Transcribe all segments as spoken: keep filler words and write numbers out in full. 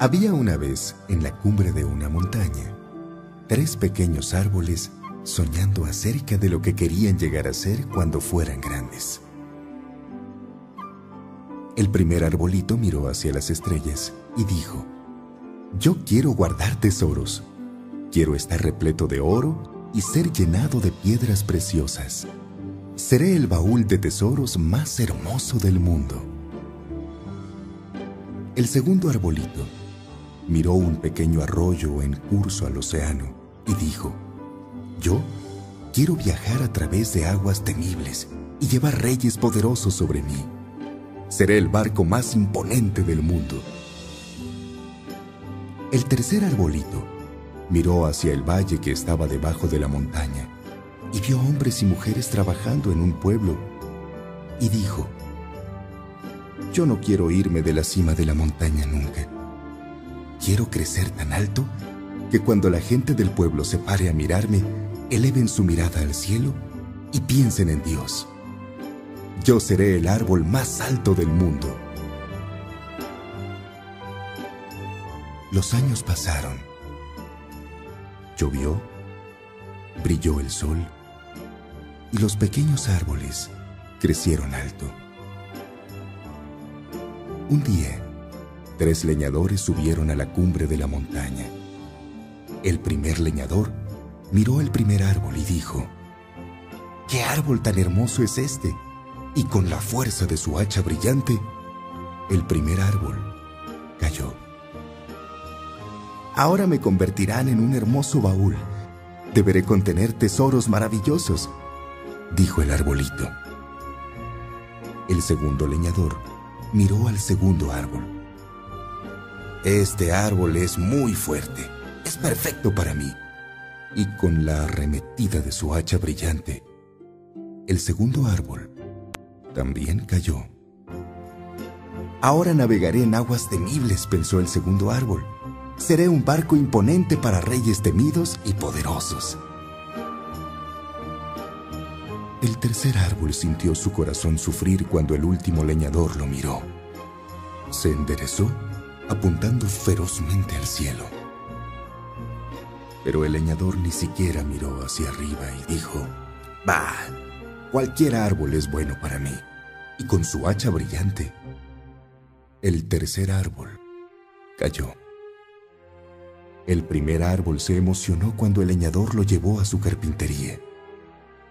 Había una vez, en la cumbre de una montaña, tres pequeños árboles soñando acerca de lo que querían llegar a ser cuando fueran grandes. El primer arbolito miró hacia las estrellas y dijo: «Yo quiero guardar tesoros. Quiero estar repleto de oro y ser llenado de piedras preciosas. Seré el baúl de tesoros más hermoso del mundo». El segundo arbolito miró un pequeño arroyo en curso al océano y dijo: «Yo quiero viajar a través de aguas temibles y llevar reyes poderosos sobre mí. Seré el barco más imponente del mundo». El tercer arbolito miró hacia el valle que estaba debajo de la montaña y vio hombres y mujeres trabajando en un pueblo y dijo: «Yo no quiero irme de la cima de la montaña nunca. Quiero crecer tan alto que cuando la gente del pueblo se pare a mirarme, eleven su mirada al cielo y piensen en Dios. Yo seré el árbol más alto del mundo». Los años pasaron. Llovió, brilló el sol y los pequeños árboles crecieron alto. Un día, tres leñadores subieron a la cumbre de la montaña. El primer leñador miró el primer árbol y dijo: «¿Qué árbol tan hermoso es este?». Y con la fuerza de su hacha brillante, el primer árbol cayó. «Ahora me convertirán en un hermoso baúl. Deberé contener tesoros maravillosos», dijo el arbolito. El segundo leñador miró al segundo árbol. «Este árbol es muy fuerte, es perfecto para mí». Y con la arremetida de su hacha brillante, el segundo árbol también cayó. «Ahora navegaré en aguas temibles», pensó el segundo árbol. «Seré un barco imponente para reyes temidos y poderosos». El tercer árbol sintió su corazón sufrir cuando el último leñador lo miró. Se enderezó, apuntando ferozmente al cielo. Pero el leñador ni siquiera miró hacia arriba y dijo: «Bah, cualquier árbol es bueno para mí». Y con su hacha brillante, el tercer árbol cayó. El primer árbol se emocionó cuando el leñador lo llevó a su carpintería,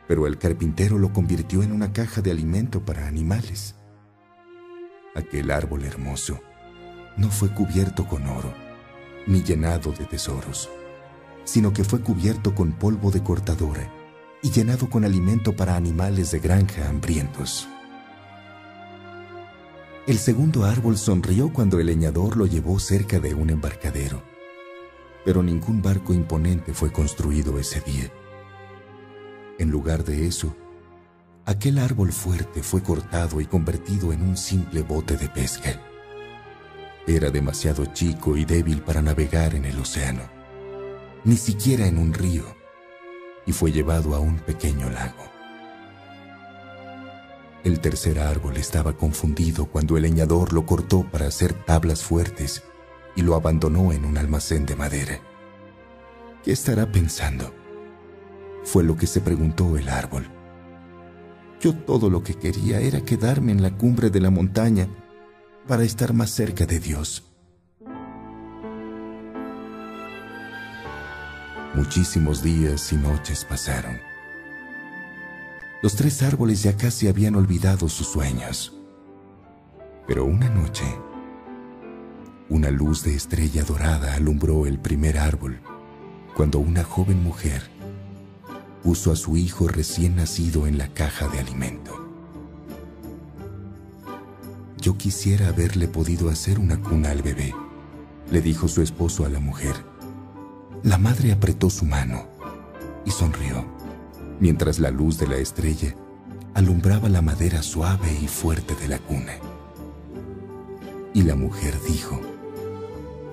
pero el carpintero lo convirtió en una caja de alimento para animales. Aquel árbol hermoso no fue cubierto con oro, ni llenado de tesoros, sino que fue cubierto con polvo de cortadora y llenado con alimento para animales de granja hambrientos. El segundo árbol sonrió cuando el leñador lo llevó cerca de un embarcadero, pero ningún barco imponente fue construido ese día. En lugar de eso, aquel árbol fuerte fue cortado y convertido en un simple bote de pesca. Era demasiado chico y débil para navegar en el océano, ni siquiera en un río, y fue llevado a un pequeño lago. El tercer árbol estaba confundido cuando el leñador lo cortó para hacer tablas fuertes y lo abandonó en un almacén de madera. «¿Qué estará pensando?», fue lo que se preguntó el árbol. «Yo todo lo que quería era quedarme en la cumbre de la montaña para estar más cerca de Dios». Muchísimos días y noches pasaron. Los tres árboles ya casi habían olvidado sus sueños. Pero una noche, una luz de estrella dorada alumbró el primer árbol cuando una joven mujer puso a su hijo recién nacido en la caja de alimento. «Yo quisiera haberle podido hacer una cuna al bebé», le dijo su esposo a la mujer. La madre apretó su mano y sonrió, mientras la luz de la estrella alumbraba la madera suave y fuerte de la cuna. Y la mujer dijo: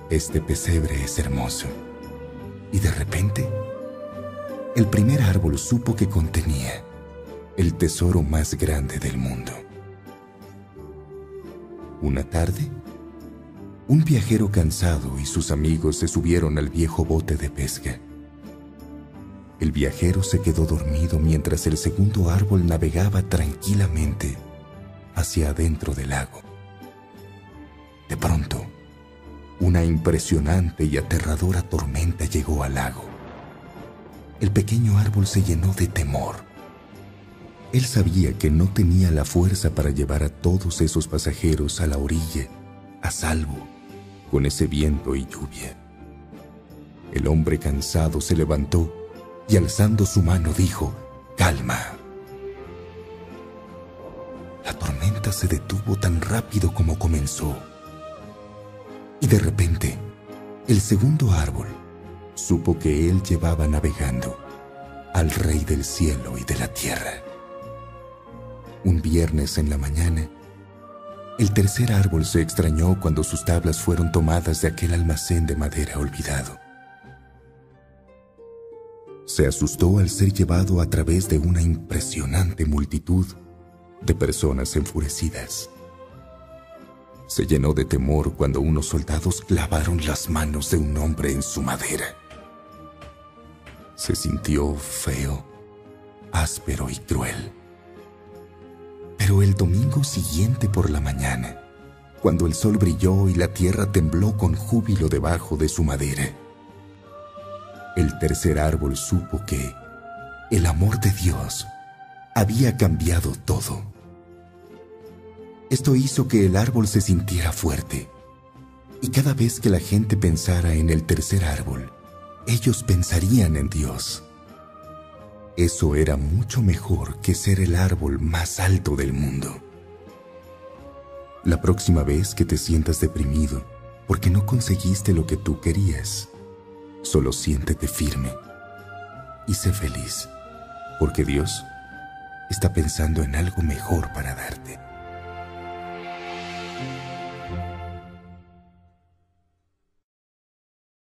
«Este pesebre es hermoso». Y de repente, el primer árbol supo que contenía el tesoro más grande del mundo. Una tarde, Un viajero cansado y sus amigos se subieron al viejo bote de pesca. El viajero se quedó dormido mientras el segundo árbol navegaba tranquilamente hacia adentro del lago. De pronto, una impresionante y aterradora tormenta llegó al lago. El pequeño árbol se llenó de temor. Él sabía que no tenía la fuerza para llevar a todos esos pasajeros a la orilla, a salvo, con ese viento y lluvia. El hombre cansado se levantó y alzando su mano dijo: «Calma». La tormenta se detuvo tan rápido como comenzó. Y de repente, el segundo árbol supo que él llevaba navegando al Rey del cielo y de la tierra. Un viernes en la mañana, el tercer árbol se extrañó cuando sus tablas fueron tomadas de aquel almacén de madera olvidado. Se asustó al ser llevado a través de una impresionante multitud de personas enfurecidas. Se llenó de temor cuando unos soldados clavaron las manos de un hombre en su madera. Se sintió feo, áspero y cruel. Pero el domingo siguiente por la mañana, cuando el sol brilló y la tierra tembló con júbilo debajo de su madera, el tercer árbol supo que el amor de Dios había cambiado todo. Esto hizo que el árbol se sintiera fuerte, y cada vez que la gente pensara en el tercer árbol, ellos pensarían en Dios. Eso era mucho mejor que ser el árbol más alto del mundo. La próxima vez que te sientas deprimido porque no conseguiste lo que tú querías, solo siéntete firme y sé feliz, porque Dios está pensando en algo mejor para darte.